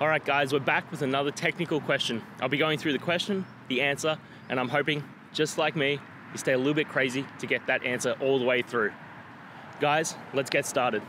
All right, guys, we're back with another technical question. I'll be going through the question, the answer, and I'm hoping, just like me, you stay a little bit crazy to get that answer all the way through. Guys, let's get started.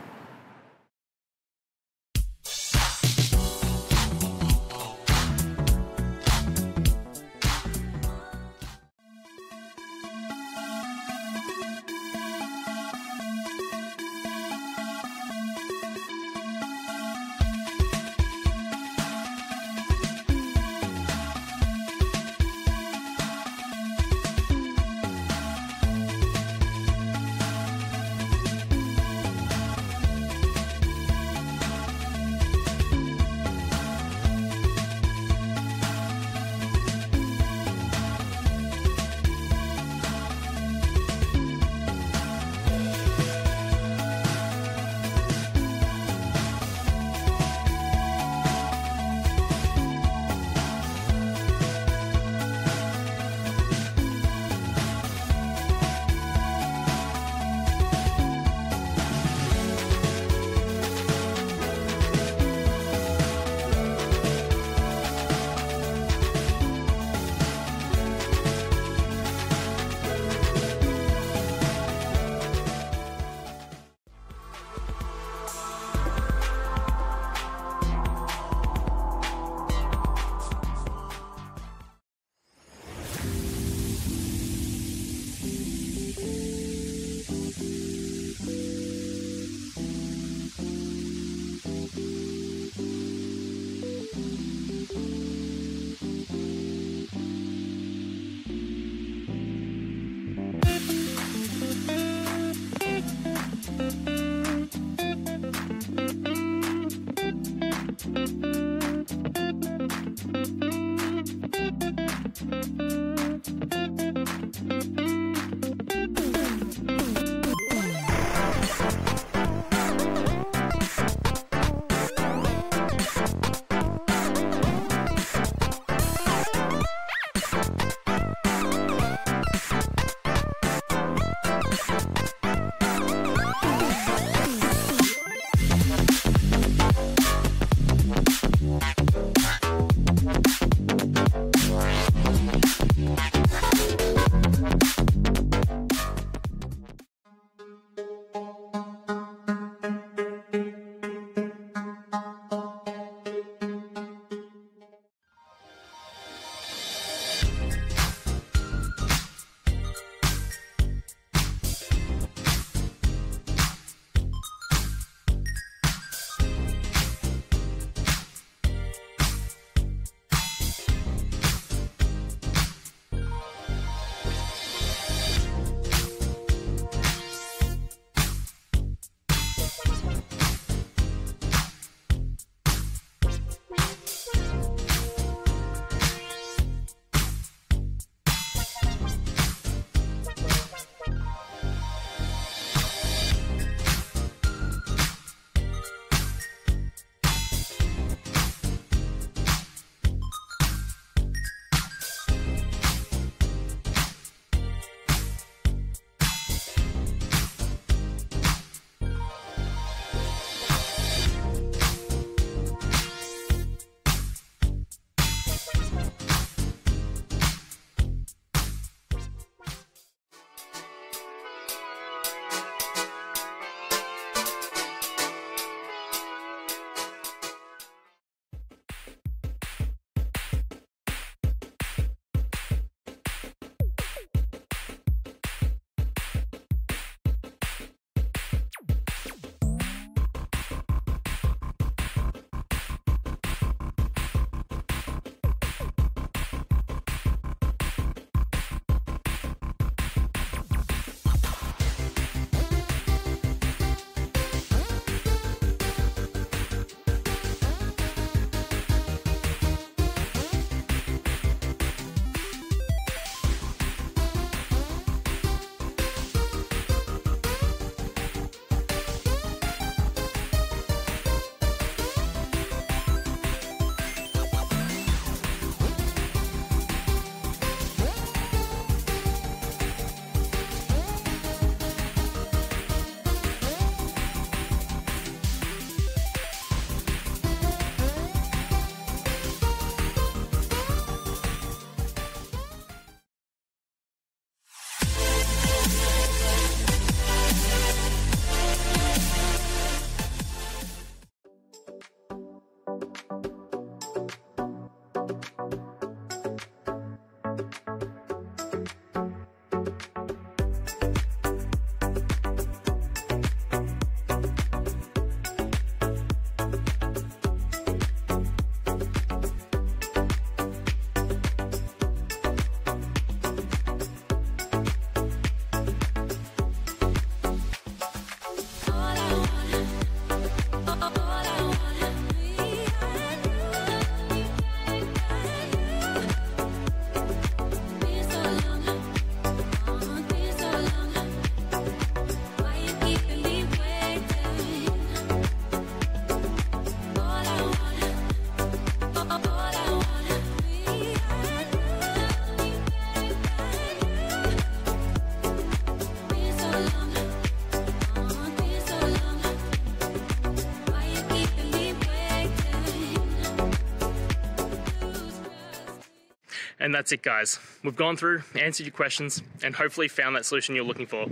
And that's it, guys. We've gone through, answered your questions, and hopefully found that solution you're looking for.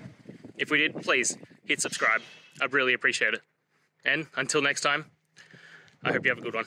If we did, please hit subscribe. I'd really appreciate it. And until next time, I hope you have a good one.